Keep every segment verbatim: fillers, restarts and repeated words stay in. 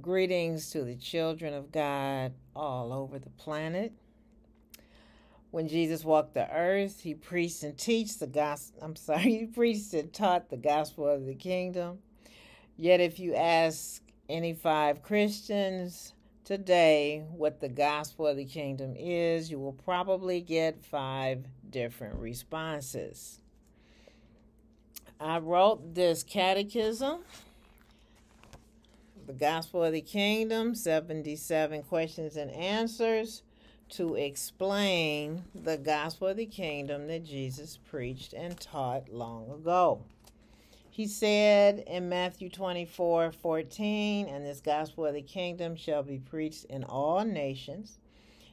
Greetings to the children of God all over the planet. When Jesus walked the earth, he preached and teached the gospel. I'm sorry, he preached and taught the gospel of the kingdom. Yet if you ask any five Christians today what the gospel of the kingdom is, you will probably get five different responses. I wrote this catechism, The Gospel of the Kingdom, seventy-seven questions and answers to explain the gospel of the kingdom that Jesus preached and taught long ago. He said in Matthew twenty-four fourteen, "And this gospel of the kingdom shall be preached in all nations,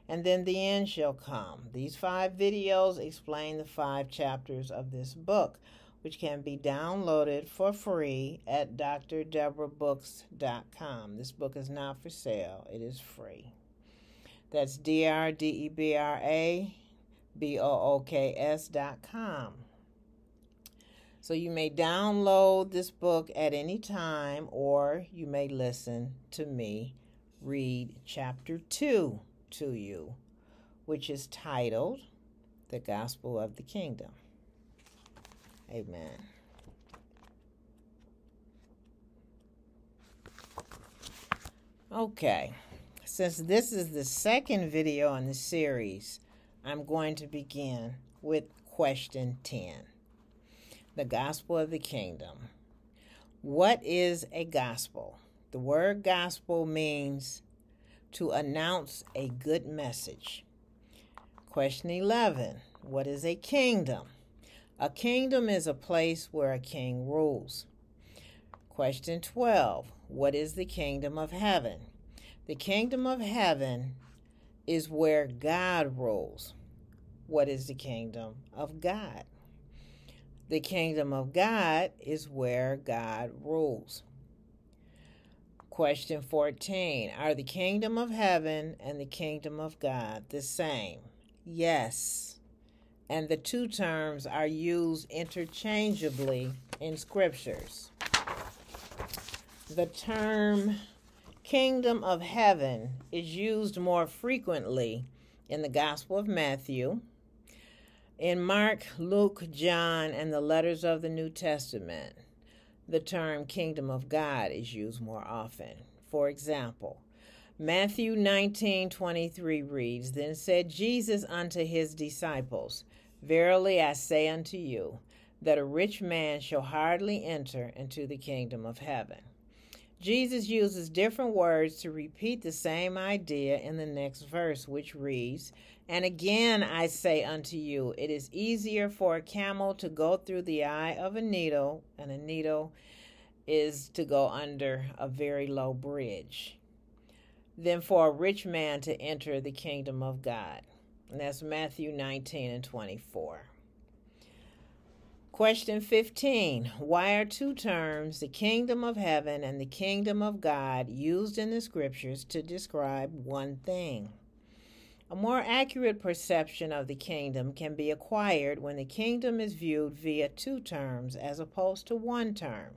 and then the end shall come." These five videos explain the five chapters of this book, which can be downloaded for free at D R debra books dot com. This book is not for sale. It is free. That's D R D E B R A B O O K S dot com. So you may download this book at any time, or you may listen to me read chapter two to you, which is titled The Gospel of the Kingdom. Amen. Okay, since this is the second video in the series, I'm going to begin with question ten. The Gospel of the Kingdom. What is a gospel? The word gospel means to announce a good message. Question eleven. What is a kingdom? A kingdom is a place where a king rules. Question twelve. What is the kingdom of heaven? The kingdom of heaven is where God rules. What is the kingdom of God? The kingdom of God is where God rules. Question fourteen. Are the kingdom of heaven and the kingdom of God the same? Yes. And the two terms are used interchangeably in scriptures. The term kingdom of heaven is used more frequently in the Gospel of Matthew, in Mark, Luke, John, and the letters of the New Testament. The term kingdom of God is used more often. For example, Matthew nineteen twenty-three reads, "Then said Jesus unto his disciples, Verily I say unto you, that a rich man shall hardly enter into the kingdom of heaven." Jesus uses different words to repeat the same idea in the next verse, which reads, "And again I say unto you, it is easier for a camel to go through the eye of a needle, and a needle is to go under a very low bridge, than for a rich man to enter the kingdom of God." And that's Matthew nineteen and twenty-four. Question fifteen. Why are two terms, the kingdom of heaven and the kingdom of God, used in the scriptures to describe one thing? A more accurate perception of the kingdom can be acquired when the kingdom is viewed via two terms as opposed to one term.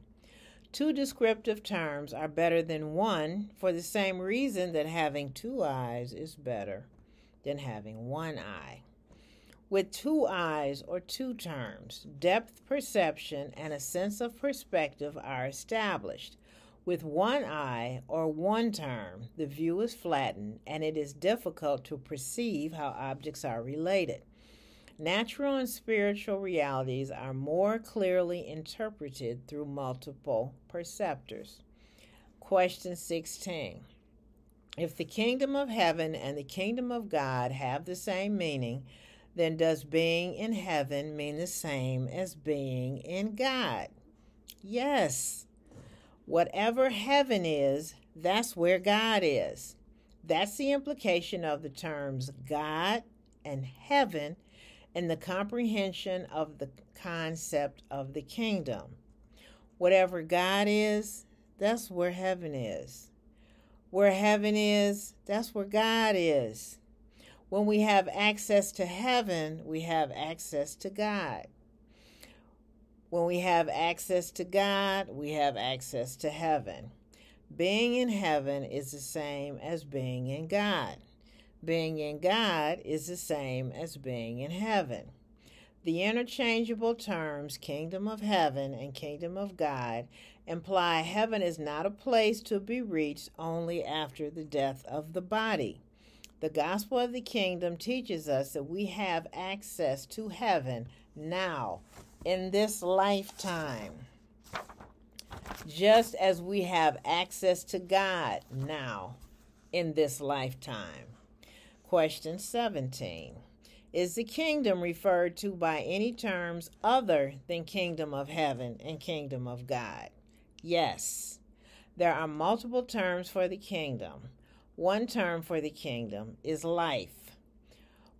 Two descriptive terms are better than one for the same reason that having two eyes is better than having one eye. With two eyes or two terms, depth perception and a sense of perspective are established. With one eye or one term, the view is flattened and it is difficult to perceive how objects are related. Natural and spiritual realities are more clearly interpreted through multiple perceptors. Question sixteen. If the kingdom of heaven and the kingdom of God have the same meaning, then does being in heaven mean the same as being in God? Yes. Whatever heaven is, that's where God is. That's the implication of the terms God and heaven and the comprehension of the concept of the kingdom. Whatever God is, that's where heaven is. Where heaven is, that's where God is. When we have access to heaven, we have access to God. When we have access to God, we have access to heaven. Being in heaven is the same as being in God. Being in God is the same as being in heaven. The interchangeable terms kingdom of heaven and kingdom of God imply heaven is not a place to be reached only after the death of the body. The gospel of the kingdom teaches us that we have access to heaven now, in this lifetime, just as we have access to God now, in this lifetime. Question seventeen. Is the kingdom referred to by any terms other than kingdom of heaven and kingdom of God? Yes. There are multiple terms for the kingdom. One term for the kingdom is life.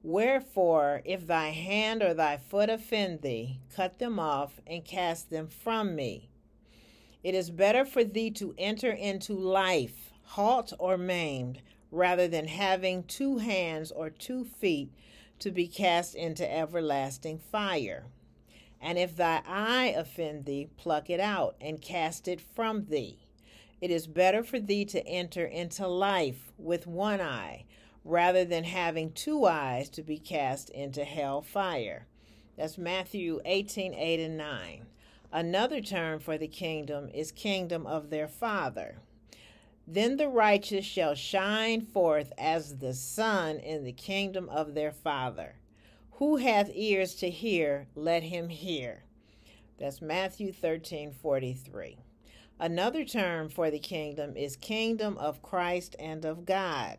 Wherefore, if thy hand or thy foot offend thee, cut them off and cast them from me. It is better for thee to enter into life, halt or maimed, rather than having two hands or two feet to be cast into everlasting fire. And if thy eye offend thee, pluck it out and cast it from thee. It is better for thee to enter into life with one eye, rather than having two eyes to be cast into hell fire. That's Matthew eighteen, eight and nine. Another term for the kingdom is kingdom of their Father. Then the righteous shall shine forth as the sun in the kingdom of their Father. Who hath ears to hear, let him hear. That's Matthew thirteen forty-three. Another term for the kingdom is kingdom of Christ and of God.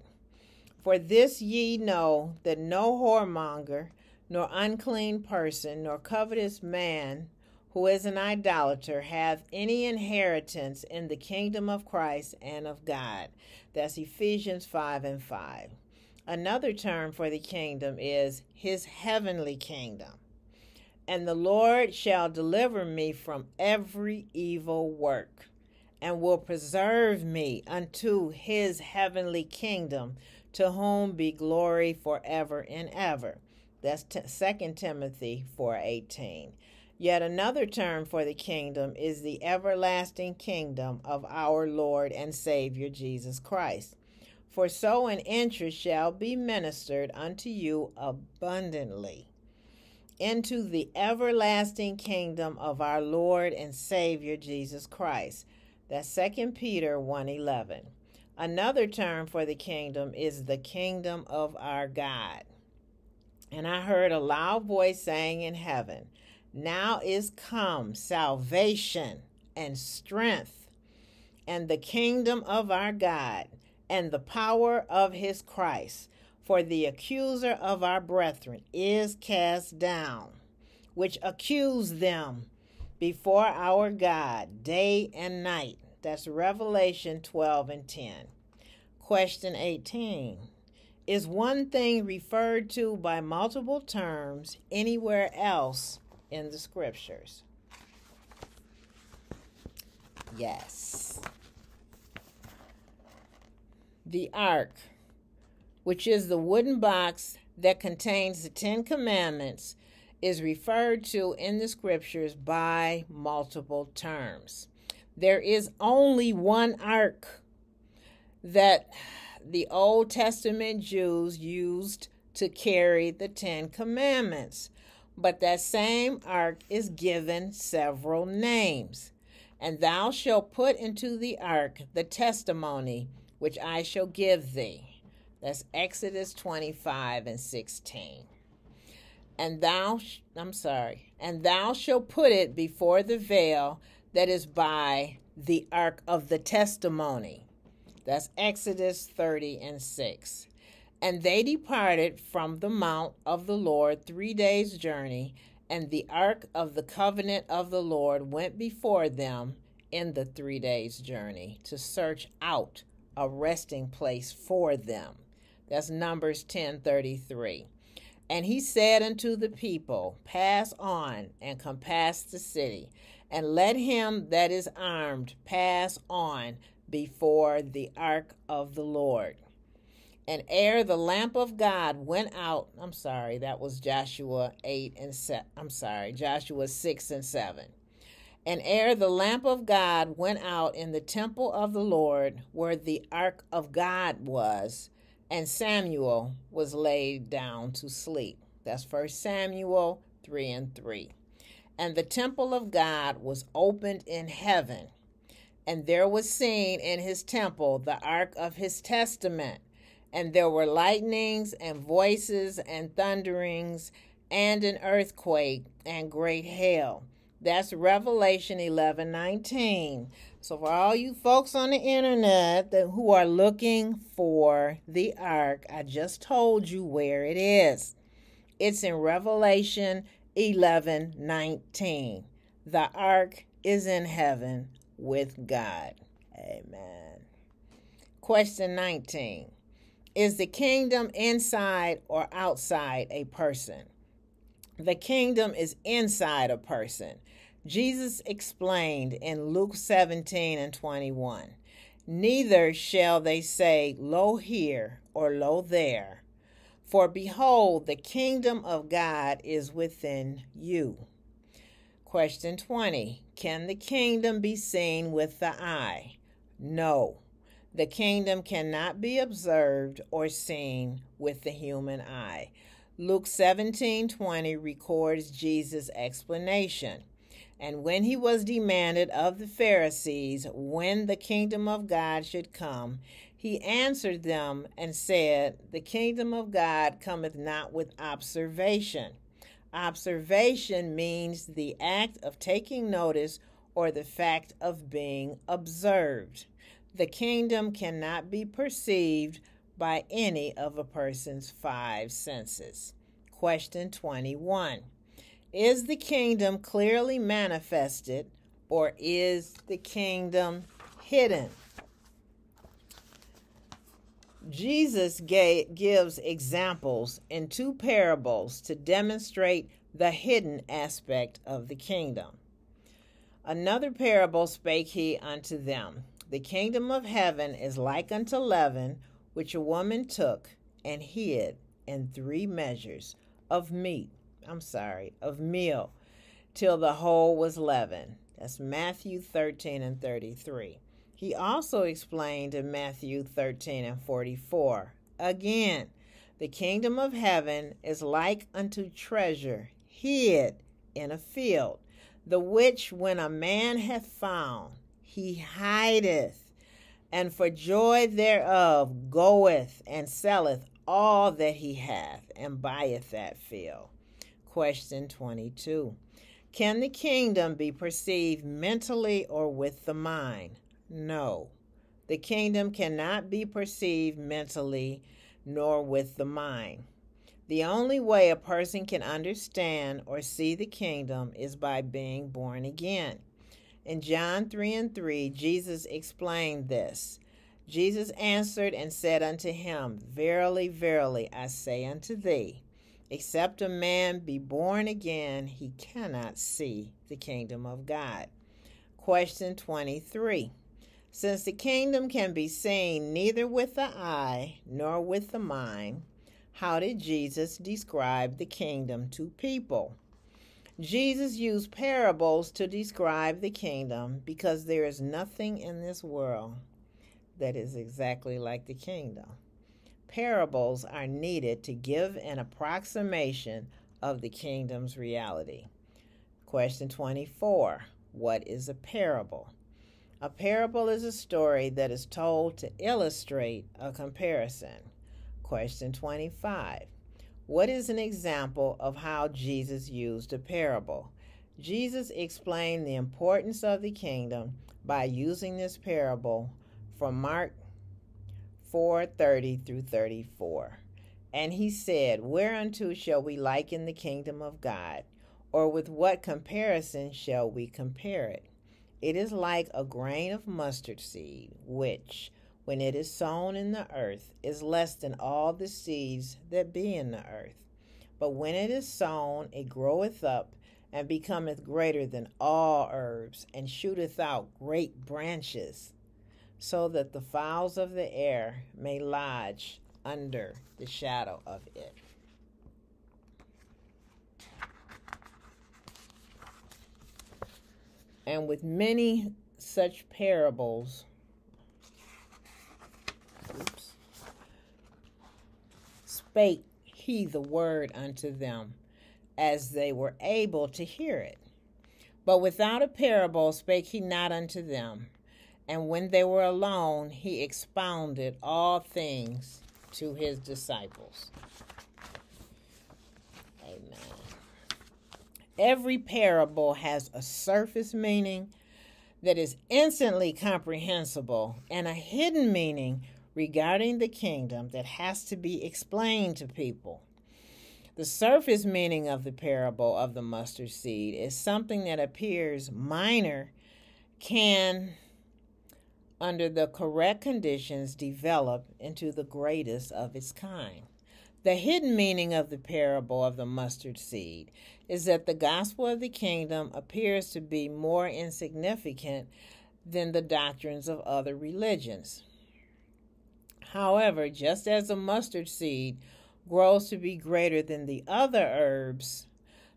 For this ye know that no whoremonger, nor unclean person, nor covetous man, who is an idolater, hath any inheritance in the kingdom of Christ and of God. That's Ephesians five and five. Another term for the kingdom is his heavenly kingdom. And the Lord shall deliver me from every evil work, and will preserve me unto his heavenly kingdom, to whom be glory forever and ever. That's Second Timothy four eighteen. Yet another term for the kingdom is the everlasting kingdom of our Lord and Savior Jesus Christ. For so an entrance shall be ministered unto you abundantly into the everlasting kingdom of our Lord and Savior Jesus Christ. That's Second Peter one eleven. Another term for the kingdom is the kingdom of our God. And I heard a loud voice saying in heaven, now is come salvation and strength, and the kingdom of our God, and the power of his Christ. For the accuser of our brethren is cast down, which accused them before our God day and night. That's Revelation twelve and ten. Question eighteen. Is one thing referred to by multiple terms anywhere else in the scriptures? Yes. The ark, which is the wooden box that contains the Ten Commandments, is referred to in the scriptures by multiple terms. There is only one ark that the Old Testament Jews used to carry the Ten Commandments. But that same ark is given several names. And thou shalt put into the ark the testimony which I shall give thee. That's Exodus twenty-five and sixteen. And thou, I'm sorry, and thou shalt put it before the veil that is by the ark of the testimony. That's Exodus thirty and six. And they departed from the mount of the Lord three days' journey, and the ark of the covenant of the Lord went before them in the three days' journey to search out a resting place for them. That's Numbers ten thirty-three. And he said unto the people, pass on and compass the city, and let him that is armed pass on before the ark of the Lord. And ere the lamp of God went out, I'm sorry, that was Joshua eight and seven. I'm sorry, Joshua six and seven. And ere the lamp of God went out in the temple of the Lord, where the ark of God was, and Samuel was laid down to sleep. That's First Samuel three and three. And the temple of God was opened in heaven, and there was seen in his temple the ark of his testament, and there were lightnings and voices and thunderings and an earthquake and great hail. That's Revelation eleven nineteen. So for all you folks on the internet that who are looking for the ark, I just told you where it is. It's in Revelation eleven nineteen. The ark is in heaven with God. Amen. Question nineteen. Is the kingdom inside or outside a person? The kingdom is inside a person. Jesus explained in Luke seventeen and twenty-one, neither shall they say, lo here or lo there, for behold, the kingdom of God is within you. Question twenty, can the kingdom be seen with the eye? No, the kingdom cannot be observed or seen with the human eye. Luke seventeen twenty records Jesus' explanation. And when he was demanded of the Pharisees when the kingdom of God should come, he answered them and said, the kingdom of God cometh not with observation. Observation means the act of taking notice or the fact of being observed. The kingdom cannot be perceived by any of a person's five senses. Question twenty-one. Is the kingdom clearly manifested, or is the kingdom hidden? Jesus gave, gives examples in two parables to demonstrate the hidden aspect of the kingdom. Another parable spake he unto them, the kingdom of heaven is like unto leaven, which a woman took and hid in three measures of meat, I'm sorry, of meal, till the whole was leavened. That's Matthew thirteen and thirty-three. He also explained in Matthew thirteen and forty-four, again, the kingdom of heaven is like unto treasure hid in a field, the which when a man hath found, he hideth, and for joy thereof goeth and selleth all that he hath, and buyeth that field. Question twenty-two. Can the kingdom be perceived mentally or with the mind? No. The kingdom cannot be perceived mentally nor with the mind. The only way a person can understand or see the kingdom is by being born again. In John three and three, Jesus explained this. Jesus answered and said unto him, verily, verily, I say unto thee, except a man be born again, he cannot see the kingdom of God. Question twenty-three. Since the kingdom can be seen neither with the eye nor with the mind, how did Jesus describe the kingdom to people? Jesus used parables to describe the kingdom because there is nothing in this world that is exactly like the kingdom. Parables are needed to give an approximation of the kingdom's reality. Question twenty-four. What is a parable? A parable is a story that is told to illustrate a comparison. Question twenty-five. What is an example of how Jesus used a parable? Jesus explained the importance of the kingdom by using this parable from Mark four thirty through thirty-four. And he said, whereunto shall we liken the kingdom of God? Or with what comparison shall we compare it? It is like a grain of mustard seed, which, when it is sown in the earth, is less than all the seeds that be in the earth. But when it is sown, it groweth up, and becometh greater than all herbs, and shooteth out great branches, so that the fowls of the air may lodge under the shadow of it. And with many such parables, oops, spake he the word unto them, as they were able to hear it. But without a parable spake he not unto them. And when they were alone, he expounded all things to his disciples. Amen. Every parable has a surface meaning that is instantly comprehensible and a hidden meaning regarding the kingdom that has to be explained to people. The surface meaning of the parable of the mustard seed is something that appears minor, can, under the correct conditions, develop into the greatest of its kind. The hidden meaning of the parable of the mustard seed is that the gospel of the kingdom appears to be more insignificant than the doctrines of other religions. However, just as a mustard seed grows to be greater than the other herbs,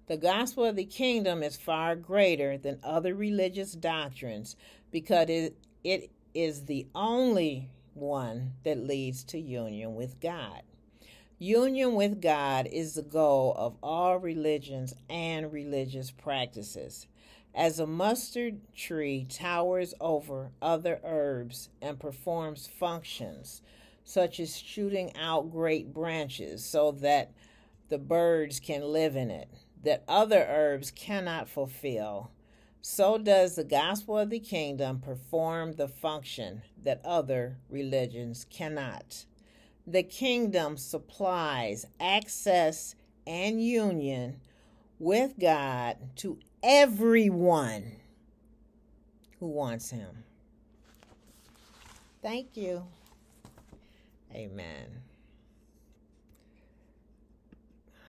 the gospel of the kingdom is far greater than other religious doctrines because it, it is the only one that leads to union with God. Union with God is the goal of all religions and religious practices. As a mustard tree towers over other herbs and performs functions, such as shooting out great branches so that the birds can live in it, that other herbs cannot fulfill, so does the gospel of the kingdom perform the function that other religions cannot. The kingdom supplies access and union with God to everyone who wants him. Thank you. Amen.